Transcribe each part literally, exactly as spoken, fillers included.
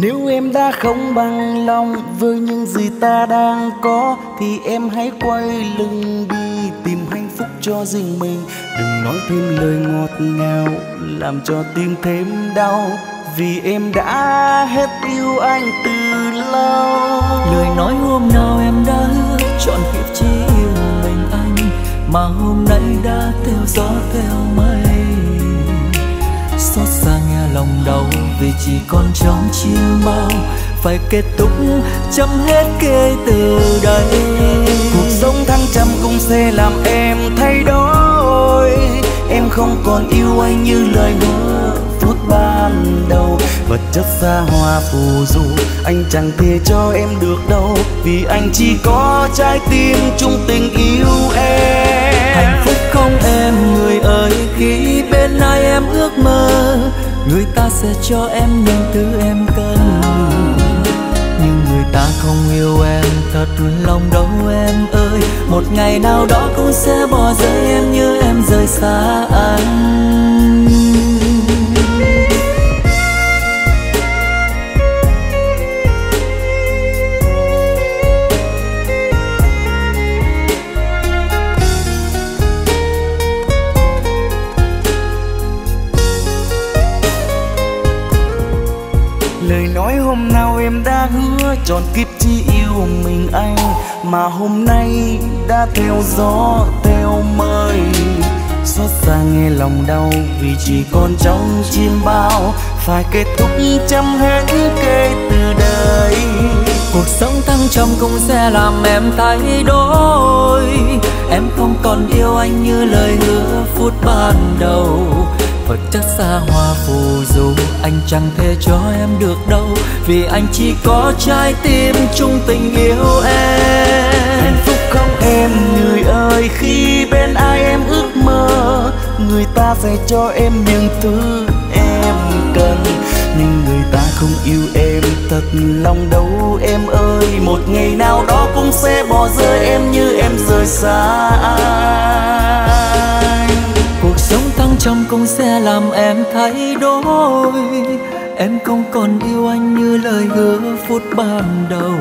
Nếu em đã không bằng lòng với những gì ta đang có thì em hãy quay lưng đi, tìm hạnh phúc cho riêng mình. Đừng nói thêm lời ngọt ngào làm cho tim thêm đau, vì em đã hết yêu anh từ lâu. Lời nói hôm nào em đã hứa chọn kiếp chỉ yêu mình anh, mà hôm nay đã theo gió theo mây. Xót xa nghe lòng đau vì chỉ còn trong chiều mau, phải kết thúc chấm hết kể từ đây. Cuộc sống thăng trầm cũng sẽ làm em thay đổi, em không còn yêu anh như lời hứa phút ban đầu. Vật chất xa hoa phù du anh chẳng thể cho em được đâu, vì anh chỉ có trái tim chung tình yêu em. Hạnh phúc không em người ơi, khi bên ai em ước mơ, người ta sẽ cho em những thứ em cần. Nhưng người ta không yêu em thật lòng đâu em ơi, một ngày nào đó cũng sẽ bỏ rơi em như em rời xa anh. Lời nói hôm nào em đã hứa trọn kiếp chỉ yêu mình anh, mà hôm nay đã theo gió theo mây. Xót xa nghe lòng đau vì chỉ còn trong chim bao, phải kết thúc chấm hết kể từ đây. Cuộc sống thăng trầm cũng sẽ làm em thay đổi, em không còn yêu anh như lời hứa phút ban đầu. Vật chất xa hoa phù du anh chẳng thể cho em được đâu, vì anh chỉ có trái tim chung tình yêu em. Hạnh phúc không em người ơi, khi bên ai em ước mơ, người ta sẽ cho em những thứ em cần. Nhưng người ta không yêu em thật lòng đâu em ơi, một ngày nào đó cũng sẽ bỏ rơi em như em rời xa anh. Cuộc sống thăng trầm cũng sẽ làm em thay đổi, em không còn yêu anh như lời hứa phút ban đầu.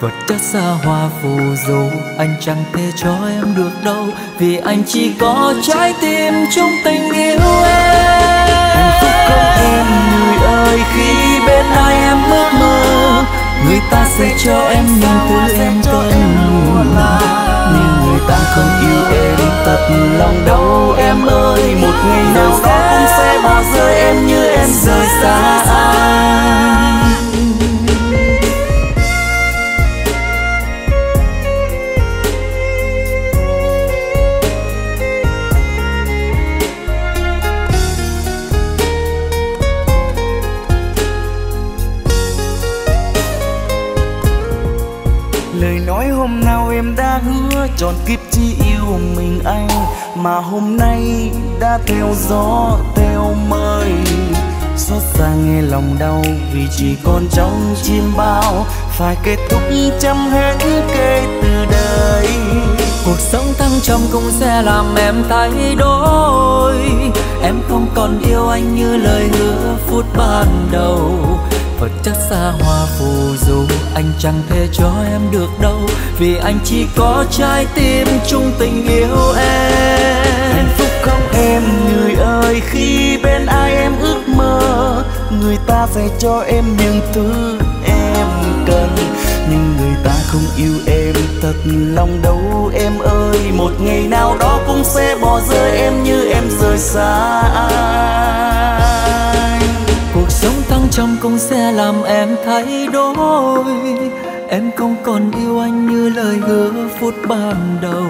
Vật chất xa hoa phù du anh chẳng thể cho em được đâu, vì anh chỉ có trái tim chung tình yêu em. Hạnh phúc không em người ơi, khi bên ai em ước mơ, người ta sẽ cho em những thứ em cần. Nhưng người ta không yêu em thật lòng đâu em ơi, một ngày nào đó cũng sẽ bỏ rơi em như em rời xa anh. Lời nói hôm nào em đã hứa trọn kiếp chỉ yêu mình anh, mà hôm nay đã theo gió theo mây. Xót xa nghe lòng đau vì chỉ còn trong chim bao, phải kết thúc chấm hết kể từ đây. Cuộc sống thăng trầm cũng sẽ làm em thay đổi, em không còn yêu anh như lời hứa phút ban đầu. Vật chất xa hoa phù du anh chẳng thể cho em được đâu, vì anh chỉ có trái tim chung tình yêu em. Hạnh phúc không em người ơi, khi bên ai em ước mơ, người ta sẽ cho em những thứ em cần. Nhưng người ta không yêu em thật lòng đâu em ơi, một ngày nào đó cũng sẽ bỏ rơi em như em rời xa anh. Cuộc sống thăng trầm cũng sẽ làm em thay đổi, em không còn yêu anh như lời hứa phút ban đầu.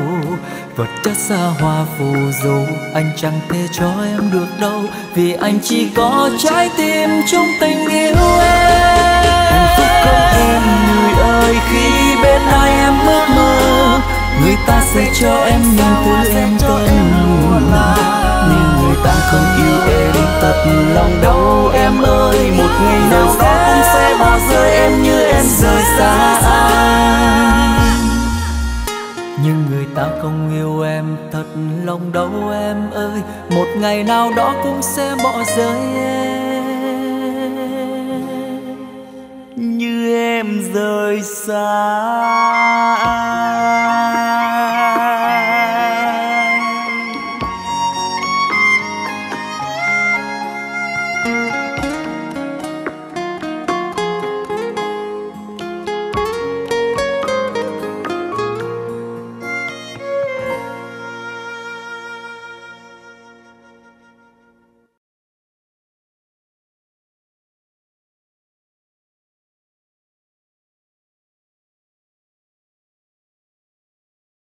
Vật chất xa hoa phù du anh chẳng thể cho em được đâu, vì anh chỉ có trái tim chung tình yêu em. Hạnh phúc không em người ơi, khi bên ai em ước mơ, người ta sẽ cho em những thứ em cần. Nhưng người ta không yêu em thật lòng đâu em ơi, một ngày nào đó cũng sẽ bỏ rơi em như em rời xa anh. Nhưng người ta không yêu em thật lòng đâu em ơi, một ngày nào đó cũng sẽ bỏ rơi em rời xa.